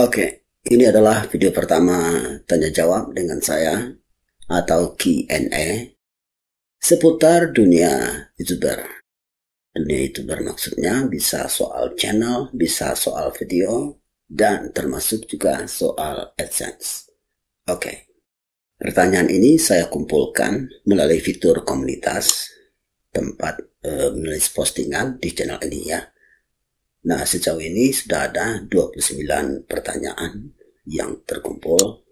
Oke, ini adalah video pertama tanya jawab dengan saya atau Q&A seputar dunia YouTuber maksudnya bisa soal channel, bisa soal video, dan termasuk juga soal AdSense. Oke, pertanyaan ini saya kumpulkan melalui fitur komunitas tempat menulis postingan di channel ini ya. Nah, sejauh ini sudah ada 29 pertanyaan yang terkumpul.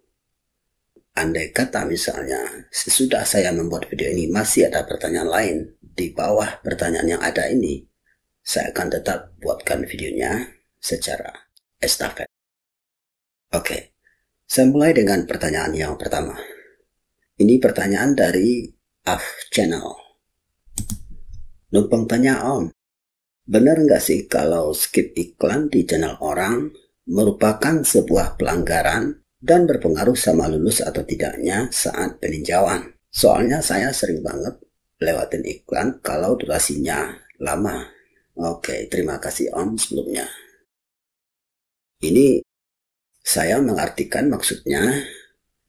Andai kata misalnya sesudah saya membuat video ini masih ada pertanyaan lain di bawah pertanyaan yang ada ini, saya akan tetap buatkan videonya secara estafet. Oke, saya mulai dengan pertanyaan yang pertama. Ini pertanyaan dari Af Channel. Numpang tanya Om, benar nggak sih kalau skip iklan di channel orang merupakan sebuah pelanggaran dan berpengaruh sama lulus atau tidaknya saat peninjauan? Soalnya saya sering banget lewatin iklan kalau durasinya lama. Oke, terima kasih Om sebelumnya. Ini saya mengartikan maksudnya,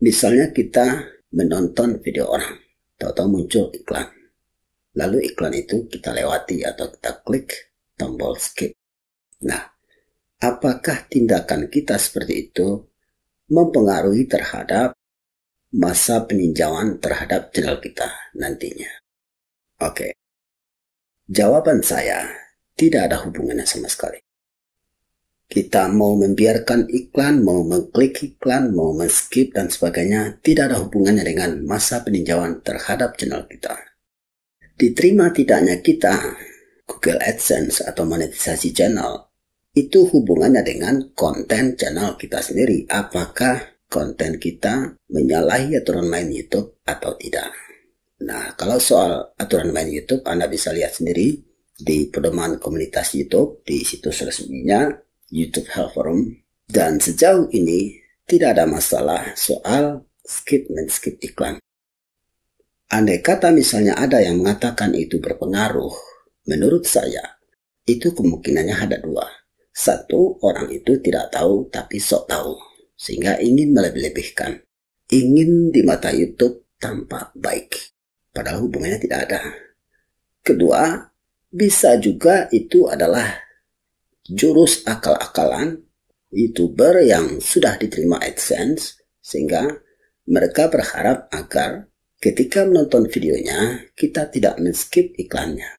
misalnya kita menonton video orang, tahu-tahu muncul iklan. Lalu iklan itu kita lewati atau kita klik tombol skip. Nah, apakah tindakan kita seperti itu mempengaruhi terhadap masa peninjauan terhadap channel kita nantinya? Oke. Jawaban saya, tidak ada hubungannya sama sekali. Kita mau membiarkan iklan, mau mengklik iklan, mau men-skip dan sebagainya, tidak ada hubungannya dengan masa peninjauan terhadap channel kita. Diterima tidaknya kita Google AdSense atau monetisasi channel itu hubungannya dengan konten channel kita sendiri. Apakah konten kita menyalahi aturan main YouTube atau tidak? Nah, kalau soal aturan main YouTube, Anda bisa lihat sendiri di pedoman komunitas YouTube, di situs resminya YouTube Help Forum. Dan sejauh ini tidak ada masalah soal skip-men-skip iklan. Andai kata misalnya ada yang mengatakan itu berpengaruh, menurut saya, itu kemungkinannya ada dua. Satu, orang itu tidak tahu tapi sok tahu, sehingga ingin melebih-lebihkan, ingin di mata YouTube tampak baik, padahal hubungannya tidak ada. Kedua, bisa juga itu adalah jurus akal-akalan YouTuber yang sudah diterima AdSense, sehingga mereka berharap agar ketika menonton videonya, kita tidak men-skip iklannya.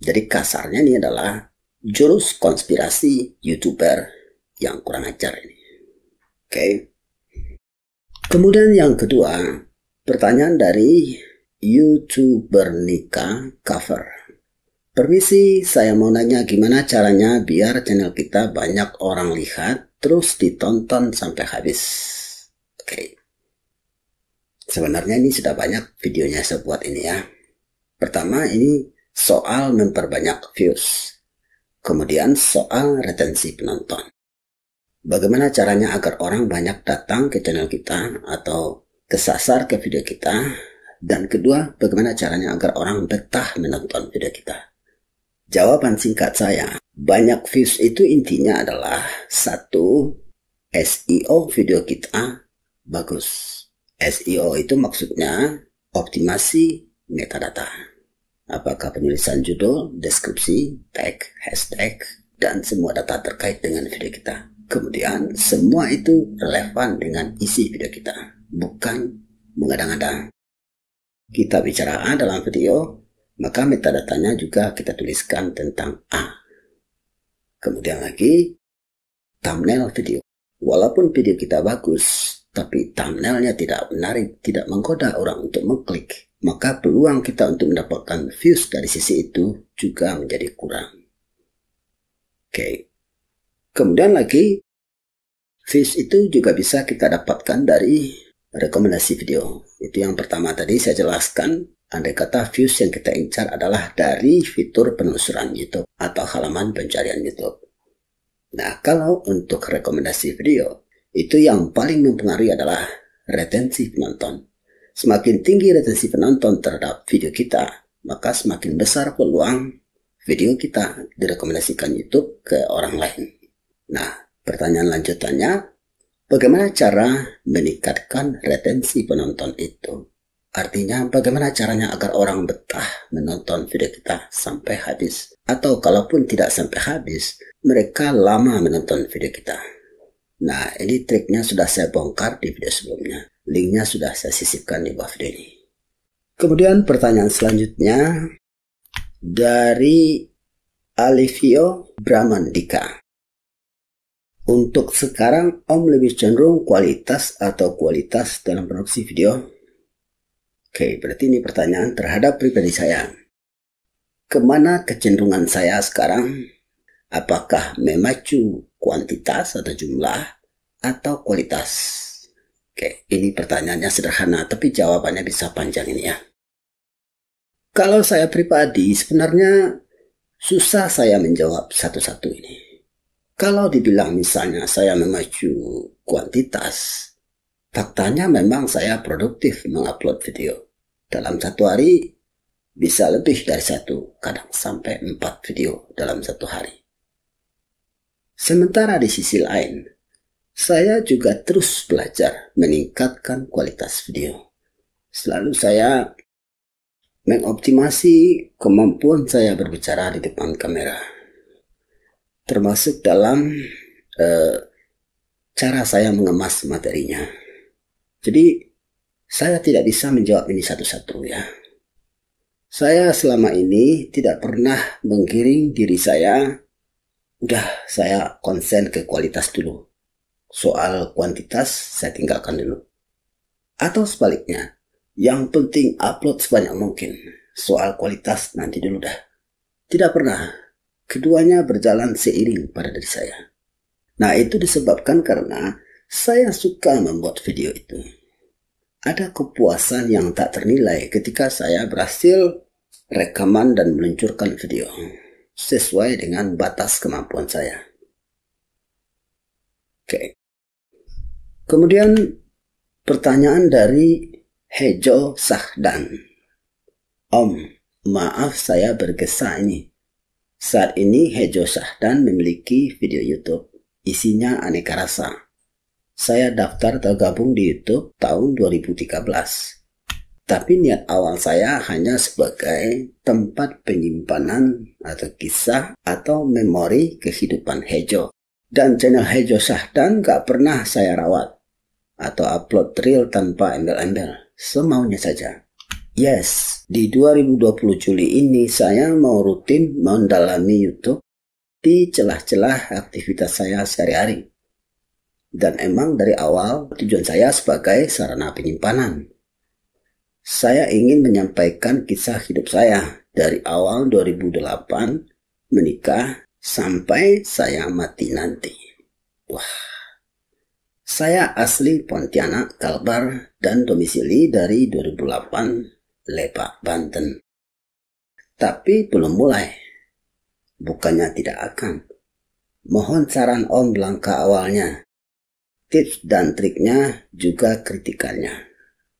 Jadi kasarnya ini adalah jurus konspirasi YouTuber yang kurang ajar ini. Oke. Kemudian yang kedua, pertanyaan dari YouTuber Nika Cover. Permisi, saya mau nanya gimana caranya biar channel kita banyak orang lihat terus ditonton sampai habis. Oke. Sebenarnya ini sudah banyak videonya saya buat ini ya. Pertama ini soal memperbanyak views, kemudian soal retensi penonton. Bagaimana caranya agar orang banyak datang ke channel kita atau kesasar ke video kita? Dan kedua, bagaimana caranya agar orang betah menonton video kita? Jawaban singkat saya, banyak views itu intinya adalah satu, SEO video kita bagus. SEO itu maksudnya optimasi metadata. Apakah penulisan judul, deskripsi, tag, hashtag, dan semua data terkait dengan video kita. Kemudian semua itu relevan dengan isi video kita, bukan mengada-ngada. Kita bicara A dalam video, maka metadatanya juga kita tuliskan tentang A. Kemudian lagi, thumbnail video. Walaupun video kita bagus, tapi thumbnailnya tidak menarik, tidak menggoda orang untuk mengklik, maka peluang kita untuk mendapatkan views dari sisi itu juga menjadi kurang. Oke. Kemudian lagi, views itu juga bisa kita dapatkan dari rekomendasi video. Itu yang pertama tadi saya jelaskan, andai kata views yang kita incar adalah dari fitur penelusuran YouTube atau halaman pencarian YouTube. Nah, kalau untuk rekomendasi video, itu yang paling mempengaruhi adalah retensi penonton. Semakin tinggi retensi penonton terhadap video kita, maka semakin besar peluang video kita direkomendasikan YouTube ke orang lain. Nah, Pertanyaan lanjutannya, bagaimana cara meningkatkan retensi penonton itu? Artinya, bagaimana caranya agar orang betah menonton video kita sampai habis? Atau kalaupun tidak sampai habis, mereka lama menonton video kita. Nah, ini triknya sudah saya bongkar di video sebelumnya. Linknya sudah saya sisipkan di bawah video ini. Kemudian pertanyaan selanjutnya dari Alifio Bramandika. Untuk sekarang, Om lebih cenderung kualitas atau kualitas dalam produksi video? Oke, berarti ini pertanyaan terhadap pribadi saya. Kemana kecenderungan saya sekarang? Apakah memacu kuantitas atau jumlah atau kualitas? Oke, ini pertanyaannya sederhana, tapi jawabannya bisa panjang ini ya. Kalau saya pribadi, sebenarnya susah saya menjawab satu-satu ini. Kalau dibilang misalnya saya memacu kuantitas, faktanya memang saya produktif mengupload video. Dalam satu hari bisa lebih dari satu, kadang sampai 4 video dalam satu hari. Sementara di sisi lain, saya juga terus belajar meningkatkan kualitas video. Selalu saya mengoptimasi kemampuan saya berbicara di depan kamera. Termasuk dalam cara saya mengemas materinya. Jadi, saya tidak bisa menjawab ini satu-satu ya. Saya selama ini tidak pernah menggiring diri saya, udah saya konsen ke kualitas dulu. Soal kuantitas, saya tinggalkan dulu. Atau sebaliknya, yang penting upload sebanyak mungkin. Soal kualitas, nanti dulu dah. Tidak pernah. Keduanya berjalan seiring pada diri saya. Nah, itu disebabkan karena saya suka membuat video itu. Ada kepuasan yang tak ternilai ketika saya berhasil rekaman dan meluncurkan video sesuai dengan batas kemampuan saya. Oke. Kemudian pertanyaan dari Hejo Sahdan. Om, maaf saya bergesa ini. Saat ini Hejo Sahdan memiliki video YouTube. Isinya aneka rasa. Saya daftar atau gabung di YouTube tahun 2013. Tapi niat awal saya hanya sebagai tempat penyimpanan atau kisah atau memori kehidupan Hejo. Dan channel Hejo Sahdan gak pernah saya rawat atau upload reel tanpa embel-embel, semaunya saja. Yes, di 2020 Juli ini saya mau rutin mendalami YouTube di celah-celah aktivitas saya sehari-hari. Dan emang dari awal tujuan saya sebagai sarana penyimpanan. Saya ingin menyampaikan kisah hidup saya dari awal 2008 menikah sampai saya mati nanti. Wah, saya asli Pontianak, Kalbar dan domisili dari 2008 Lebak, Banten. Tapi belum mulai. Bukannya tidak akan. Mohon saran Om langkah awalnya. Tips dan triknya juga kritikannya.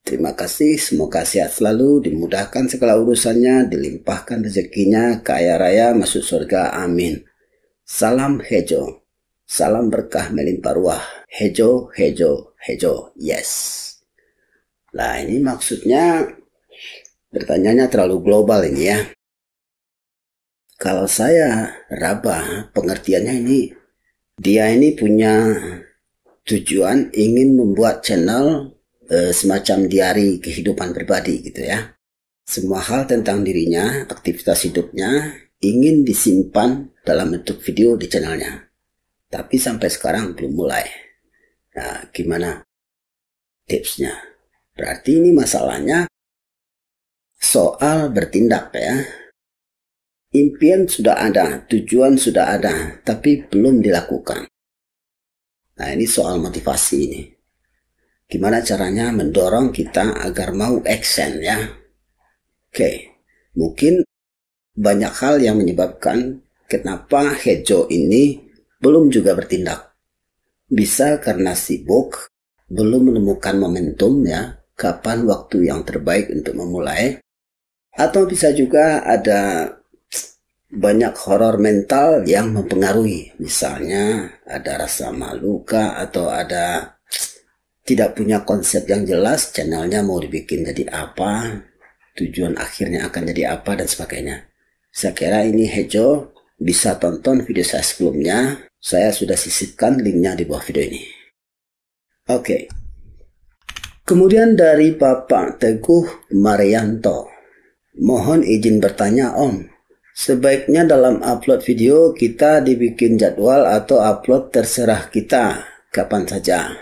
Terima kasih, semoga sehat selalu, dimudahkan segala urusannya, dilimpahkan rezekinya, kaya raya, masuk surga, amin. Salam Hejo, salam berkah melimpah ruah, Hejo, Hejo, Hejo, yes. Nah ini maksudnya, pertanyaannya terlalu global ini ya. Kalau saya raba, pengertiannya ini, dia ini punya tujuan ingin membuat channel semacam diari kehidupan pribadi gitu ya. Semua hal tentang dirinya, aktivitas hidupnya ingin disimpan dalam bentuk video di channelnya. Tapi sampai sekarang belum mulai. Nah, gimana tipsnya? Berarti ini masalahnya soal bertindak ya. Impian sudah ada, tujuan sudah ada, tapi belum dilakukan. Nah ini soal motivasi ini. Gimana caranya mendorong kita agar mau action ya. Oke, mungkin banyak hal yang menyebabkan kenapa Hejo ini belum juga bertindak. Bisa karena sibuk, belum menemukan momentum ya, kapan waktu yang terbaik untuk memulai. Atau bisa juga ada banyak horor mental yang mempengaruhi. Misalnya ada rasa maluka atau ada tidak punya konsep yang jelas, channelnya mau dibikin jadi apa, tujuan akhirnya akan jadi apa, dan sebagainya. Saya kira ini Hejo bisa tonton video saya sebelumnya. Saya sudah sisipkan linknya di bawah video ini. Oke. Kemudian dari Bapak Teguh Marianto. Mohon izin bertanya Om. Sebaiknya dalam upload video kita dibikin jadwal atau upload terserah kita kapan saja.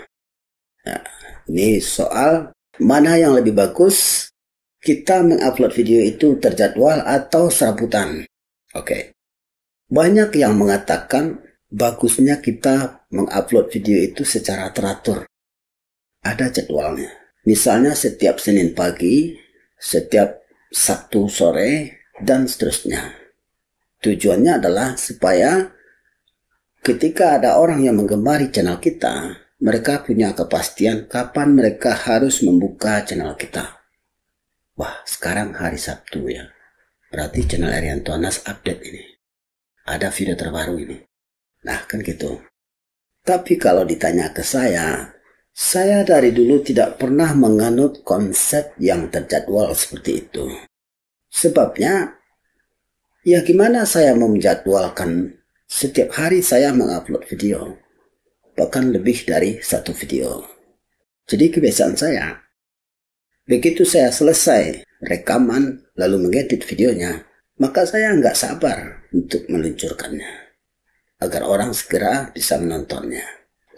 Nah, ini soal mana yang lebih bagus, kita mengupload video itu terjadwal atau serabutan. Oke. Banyak yang mengatakan bagusnya kita mengupload video itu secara teratur. Ada jadwalnya. Misalnya setiap Senin pagi, setiap Sabtu sore, dan seterusnya. Tujuannya adalah supaya ketika ada orang yang menggemari channel kita, mereka punya kepastian kapan mereka harus membuka channel kita. Wah, sekarang hari Sabtu ya. Berarti channel Erianto Anas update ini. Ada video terbaru ini. Nah, kan gitu. Tapi kalau ditanya ke saya dari dulu tidak pernah menganut konsep yang terjadwal seperti itu. Sebabnya, ya gimana saya mau menjadwalkan setiap hari saya mengupload video, bahkan lebih dari satu video. Jadi kebiasaan saya, begitu saya selesai rekaman lalu mengedit videonya, maka saya nggak sabar untuk meluncurkannya, agar orang segera bisa menontonnya.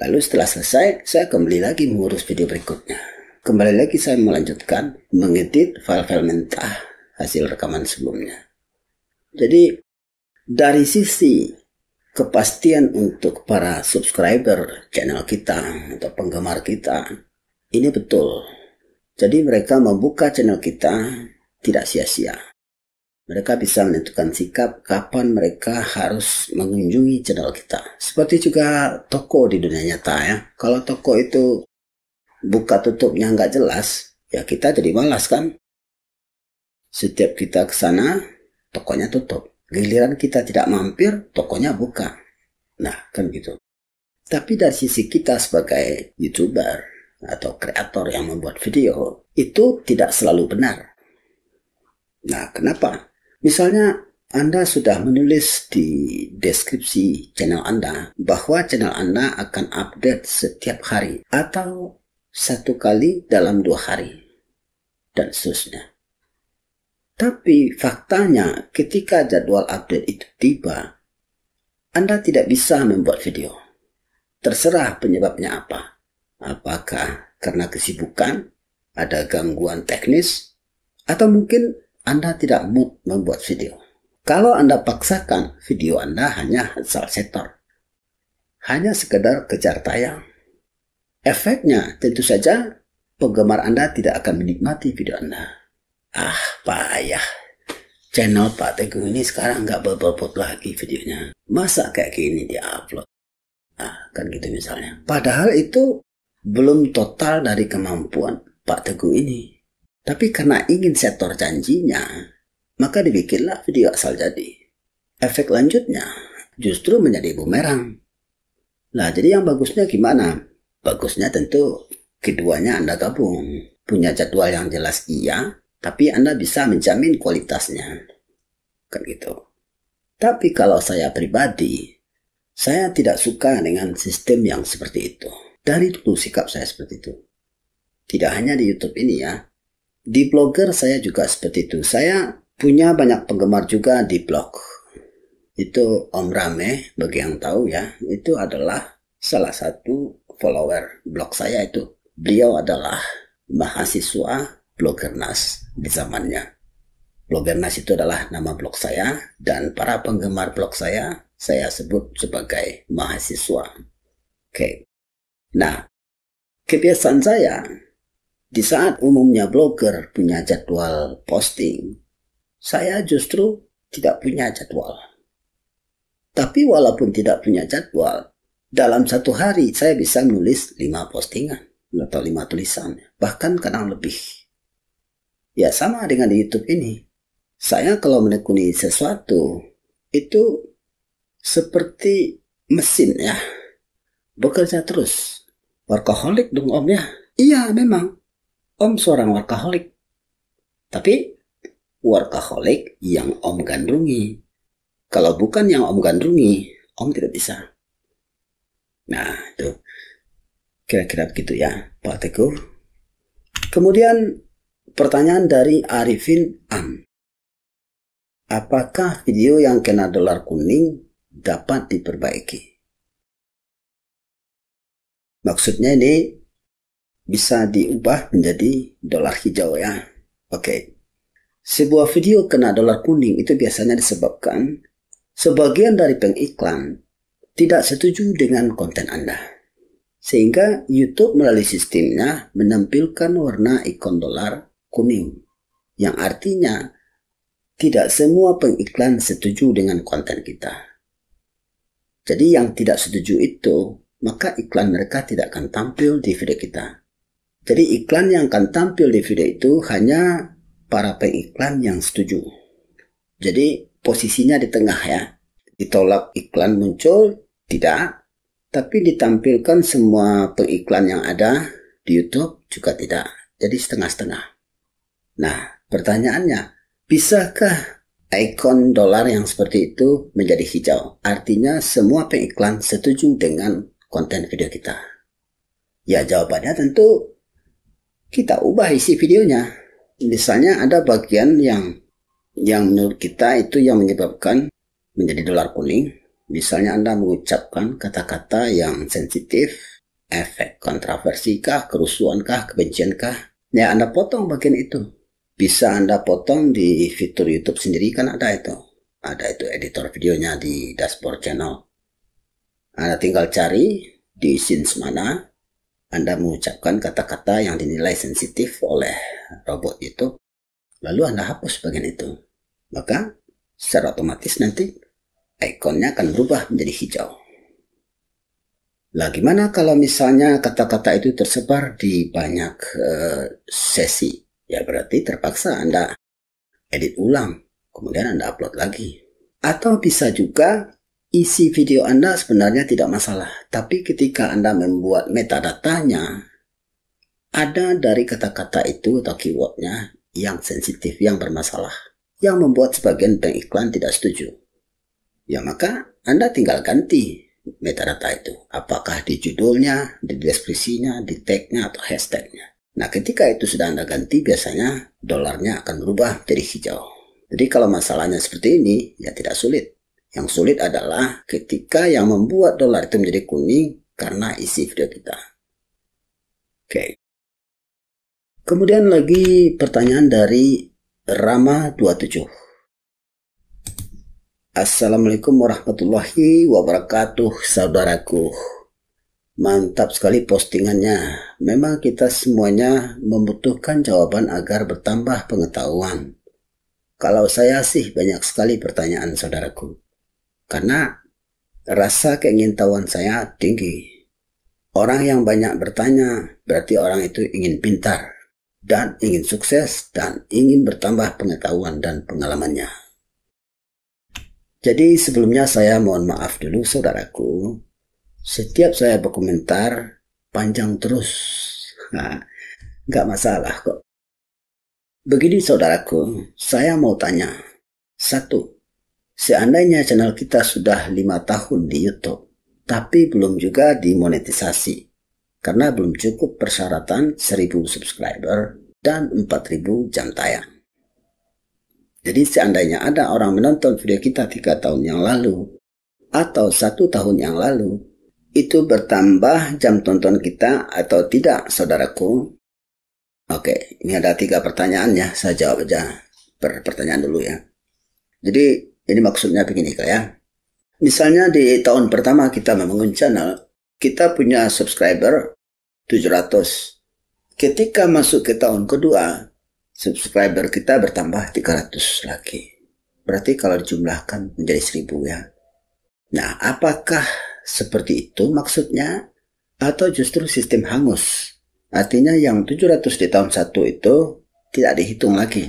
Lalu setelah selesai, saya kembali lagi mengurus video berikutnya. Kembali lagi saya melanjutkan mengedit file-file mentah hasil rekaman sebelumnya. Jadi dari sisi kepastian untuk para subscriber channel kita atau penggemar kita, ini betul. Jadi mereka membuka channel kita tidak sia-sia. Mereka bisa menentukan sikap kapan mereka harus mengunjungi channel kita. Seperti juga toko di dunia nyata ya. Kalau toko itu buka tutupnya nggak jelas, ya kita jadi malas kan. Setiap kita ke sana, tokonya tutup. Giliran kita tidak mampir, tokonya buka. Nah, kan gitu. Tapi dari sisi kita sebagai YouTuber atau kreator yang membuat video, itu tidak selalu benar. Nah, kenapa? Misalnya, Anda sudah menulis di deskripsi channel Anda bahwa channel Anda akan update setiap hari atau satu kali dalam 2 hari, dan seterusnya. Tapi faktanya ketika jadwal update itu tiba, Anda tidak bisa membuat video. Terserah penyebabnya apa. Apakah karena kesibukan, ada gangguan teknis, atau mungkin Anda tidak mood membuat video. Kalau Anda paksakan, video Anda hanya asal setor. Hanya sekedar kejar tayang. Efeknya tentu saja penggemar Anda tidak akan menikmati video Anda. Ah, payah. Channel Pak Teguh ini sekarang nggak berbobot lagi videonya. Masa kayak gini dia upload? Ah, kan gitu misalnya. Padahal itu belum total dari kemampuan Pak Teguh ini. Tapi karena ingin setor janjinya, maka dibikinlah video asal jadi. Efek lanjutnya justru menjadi bumerang. Nah, jadi yang bagusnya gimana? Bagusnya tentu keduanya Anda gabung. Punya jadwal yang jelas iya, tapi Anda bisa menjamin kualitasnya. Kan gitu. Tapi kalau saya pribadi, saya tidak suka dengan sistem yang seperti itu. Dari dulu sikap saya seperti itu. Tidak hanya di YouTube ini ya. Di blogger saya juga seperti itu. Saya punya banyak penggemar juga di blog. Itu Om Rame, bagi yang tahu ya. Itu adalah salah satu follower blog saya itu. Beliau adalah mahasiswa Blogernas di zamannya. Blogernas itu adalah nama blog saya, dan para penggemar blog saya sebut sebagai mahasiswa. Oke. Nah, kebiasaan saya, di saat umumnya blogger punya jadwal posting, saya justru tidak punya jadwal. Tapi walaupun tidak punya jadwal, dalam 1 hari saya bisa menulis 5 postingan atau 5 tulisan, bahkan kadang lebih. Ya sama dengan di YouTube ini. Saya kalau menekuni sesuatu, itu seperti mesin ya, bekerja terus. Workaholic dong Om ya? Iya memang, Om seorang workaholic. Tapi workaholic yang Om gandrungi. Kalau bukan yang Om gandrungi, Om tidak bisa. Nah itu kira-kira begitu ya Pak Teguh. Kemudian pertanyaan dari Arifin Am. Apakah video yang kena dolar kuning dapat diperbaiki? Maksudnya ini bisa diubah menjadi dolar hijau ya. Oke. Sebuah video kena dolar kuning itu biasanya disebabkan sebagian dari pengiklan tidak setuju dengan konten Anda. Sehingga YouTube melalui sistemnya menampilkan warna ikon dolar kuning. Yang artinya tidak semua pengiklan setuju dengan konten kita. Jadi yang tidak setuju itu, maka iklan mereka tidak akan tampil di video kita. Jadi iklan yang akan tampil di video itu hanya para pengiklan yang setuju. Jadi posisinya di tengah ya. Ditolak iklan muncul, tidak. Tapi ditampilkan semua pengiklan yang ada di YouTube juga tidak. Jadi setengah-setengah. Nah pertanyaannya, bisakah ikon dolar yang seperti itu menjadi hijau? Artinya semua pengiklan setuju dengan konten video kita. Ya jawabannya tentu kita ubah isi videonya. Misalnya ada bagian yang menurut kita itu yang menyebabkan menjadi dolar kuning. Misalnya Anda mengucapkan kata-kata yang sensitif, efek kontroversi kah, kerusuhan kah, kebencian kah. Ya Anda potong bagian itu. Bisa Anda potong di fitur YouTube sendiri kan ada itu. Ada itu editor videonya di dashboard channel. Anda tinggal cari di scenes mana Anda mengucapkan kata-kata yang dinilai sensitif oleh robot YouTube, lalu Anda hapus bagian itu. Maka secara otomatis nanti ikonnya akan berubah menjadi hijau. Lah gimana kalau misalnya kata-kata itu tersebar di banyak sesi? Ya berarti terpaksa Anda edit ulang, kemudian Anda upload lagi. Atau bisa juga isi video Anda sebenarnya tidak masalah, tapi ketika Anda membuat metadatanya, ada dari kata-kata itu atau keywordnya yang sensitif, yang bermasalah, yang membuat sebagian pengiklan tidak setuju. Ya maka Anda tinggal ganti metadata itu, apakah di judulnya, di deskripsinya, di tagnya, atau hashtagnya. Nah ketika itu sudah Anda ganti, biasanya dolarnya akan berubah jadi hijau. Jadi kalau masalahnya seperti ini, ya tidak sulit. Yang sulit adalah ketika yang membuat dolar itu menjadi kuning karena isi video kita. Oke. Kemudian lagi pertanyaan dari Rama 27. Assalamualaikum warahmatullahi wabarakatuh, saudaraku. Mantap sekali postingannya. Memang kita semuanya membutuhkan jawaban agar bertambah pengetahuan. Kalau saya sih banyak sekali pertanyaan saudaraku. Karena rasa keingintahuan saya tinggi. Orang yang banyak bertanya berarti orang itu ingin pintar dan ingin sukses dan ingin bertambah pengetahuan dan pengalamannya. Jadi sebelumnya saya mohon maaf dulu saudaraku. Setiap saya berkomentar panjang terus. Nah, nggak masalah kok. Begini saudaraku, saya mau tanya. Satu. Seandainya channel kita sudah 5 tahun di YouTube, tapi belum juga dimonetisasi, karena belum cukup persyaratan 1000 subscriber dan 4000 jam tayang. Jadi seandainya ada orang menonton video kita 3 tahun yang lalu, atau 1 tahun yang lalu, itu bertambah jam tonton kita atau tidak saudaraku? Oke, ini ada 3 pertanyaan ya, saya jawab aja per pertanyaan dulu ya. Jadi ini maksudnya begini ya. Misalnya di tahun pertama kita membangun channel, kita punya subscriber 700. Ketika masuk ke tahun kedua, subscriber kita bertambah 300 lagi. Berarti kalau dijumlahkan menjadi 1000 ya. Nah, apakah seperti itu maksudnya? Atau justru sistem hangus? Artinya yang 700 di tahun 1 itu tidak dihitung lagi.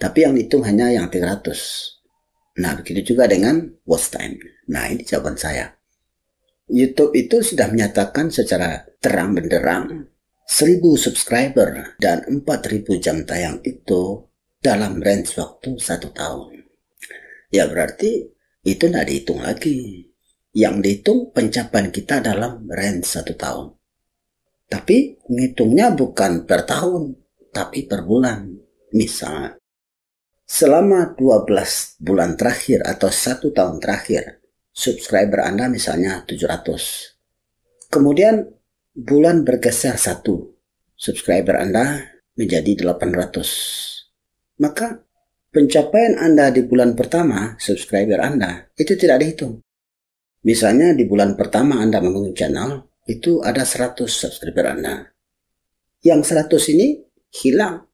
Tapi yang dihitung hanya yang 300. Nah, begitu juga dengan watch time. Nah, ini jawaban saya. YouTube itu sudah menyatakan secara terang benderang 1000 subscriber dan 4000 jam tayang itu dalam range waktu 1 tahun. Ya, berarti itu tidak dihitung lagi. Yang dihitung pencapaian kita dalam range 1 tahun. Tapi ngitungnya bukan per tahun, tapi per bulan. Misal, selama 12 bulan terakhir atau 1 tahun terakhir, subscriber Anda misalnya 700. Kemudian bulan bergeser 1, subscriber Anda menjadi 800. Maka pencapaian Anda di bulan pertama, subscriber Anda, itu tidak dihitung. Misalnya di bulan pertama Anda membangun channel, itu ada 100 subscriber Anda. Yang 100 ini hilang.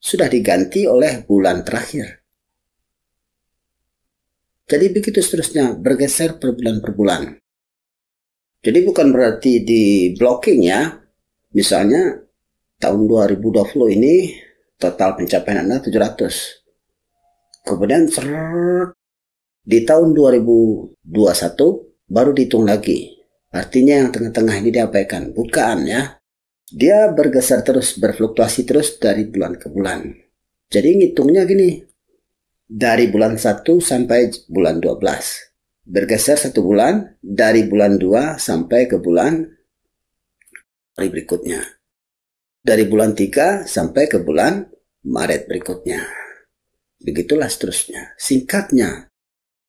Sudah diganti oleh bulan terakhir. Jadi begitu seterusnya, bergeser per bulan. Jadi bukan berarti di blocking ya. Misalnya tahun 2020 ini total pencapaian Anda 700. Kemudian di tahun 2021 baru dihitung lagi. Artinya yang tengah-tengah ini diabaikan. Bukan ya. Dia bergeser terus, berfluktuasi terus dari bulan ke bulan. Jadi ngitungnya gini. Dari bulan 1 sampai bulan 12. Bergeser 1 bulan, dari bulan 2 sampai ke bulan hari berikutnya. Dari bulan 3 sampai ke bulan Maret berikutnya. Begitulah seterusnya. Singkatnya,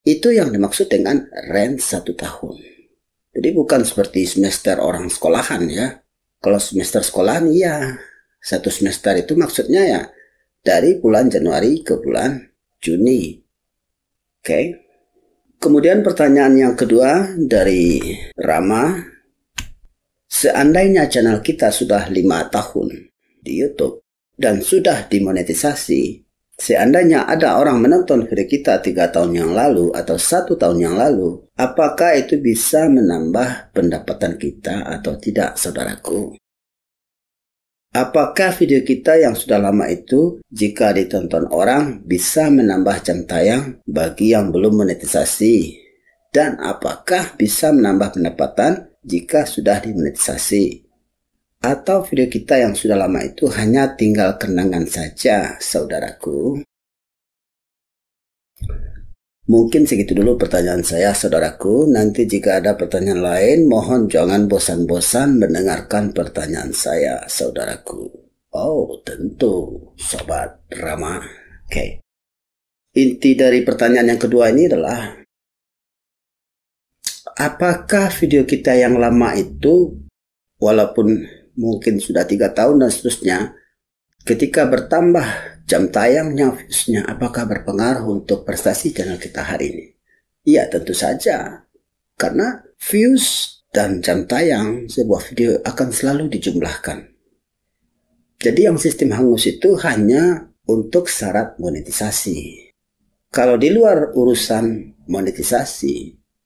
itu yang dimaksud dengan range 1 tahun. Jadi bukan seperti semester orang sekolahan ya. Kalau semester sekolahan, iya. 1 semester itu maksudnya ya dari bulan Januari ke bulan Juni. Oke. Kemudian pertanyaan yang kedua dari Rama. Seandainya channel kita sudah 5 tahun di YouTube dan sudah dimonetisasi, seandainya ada orang menonton video kita 3 tahun yang lalu atau 1 tahun yang lalu, apakah itu bisa menambah pendapatan kita atau tidak, saudaraku? Apakah video kita yang sudah lama itu jika ditonton orang bisa menambah jam tayang bagi yang belum monetisasi? Dan apakah bisa menambah pendapatan jika sudah dimonetisasi? Atau video kita yang sudah lama itu hanya tinggal kenangan saja, saudaraku? Mungkin segitu dulu pertanyaan saya, saudaraku. Nanti jika ada pertanyaan lain, mohon jangan bosan-bosan mendengarkan pertanyaan saya, saudaraku. Oh, tentu, Sobat Rama. Oke. Inti dari pertanyaan yang kedua ini adalah, apakah video kita yang lama itu, walaupun mungkin sudah 3 tahun dan seterusnya, ketika bertambah jam tayangnya, viewsnya, apakah berpengaruh untuk prestasi channel kita hari ini? Iya, tentu saja. Karena views dan jam tayang sebuah video akan selalu dijumlahkan. Jadi yang sistem hangus itu hanya untuk syarat monetisasi. Kalau di luar urusan monetisasi,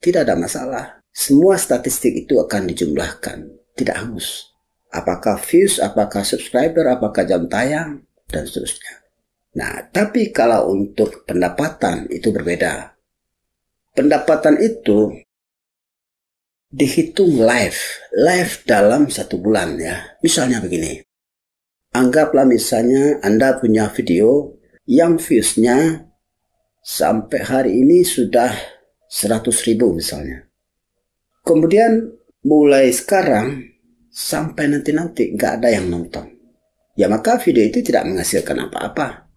tidak ada masalah. Semua statistik itu akan dijumlahkan. Tidak hangus. Apakah views, apakah subscriber, apakah jam tayang, dan seterusnya. Nah, tapi kalau untuk pendapatan itu berbeda. Pendapatan itu dihitung live dalam 1 bulan ya. Misalnya begini. Anggaplah misalnya Anda punya video yang viewsnya sampai hari ini sudah 100.000 misalnya. Kemudian mulai sekarang sampai nanti-nanti nggak ada yang nonton. Ya maka video itu tidak menghasilkan apa-apa.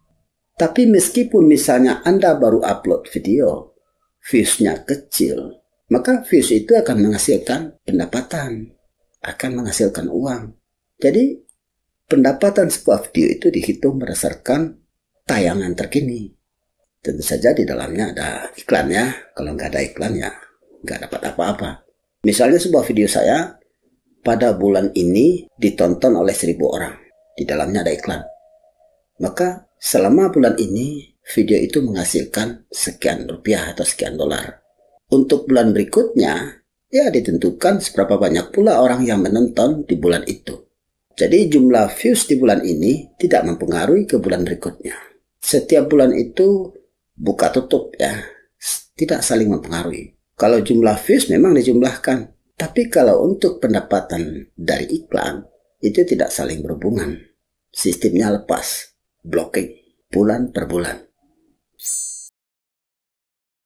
Tapi meskipun misalnya Anda baru upload video, viewsnya kecil, maka views itu akan menghasilkan pendapatan, akan menghasilkan uang. Jadi pendapatan sebuah video itu dihitung berdasarkan tayangan terkini. Tentu saja di dalamnya ada iklan ya. Kalau nggak ada iklan ya nggak dapat apa-apa. Misalnya sebuah video saya pada bulan ini ditonton oleh 1000 orang. Di dalamnya ada iklan. Maka selama bulan ini video itu menghasilkan sekian rupiah atau sekian dolar. Untuk bulan berikutnya, ya ditentukan seberapa banyak pula orang yang menonton di bulan itu. Jadi jumlah views di bulan ini tidak mempengaruhi ke bulan berikutnya. Setiap bulan itu buka tutup ya. tidak saling mempengaruhi. Kalau jumlah views memang dijumlahkan, tapi kalau untuk pendapatan dari iklan, itu tidak saling berhubungan. Sistemnya lepas, blocking, bulan per bulan.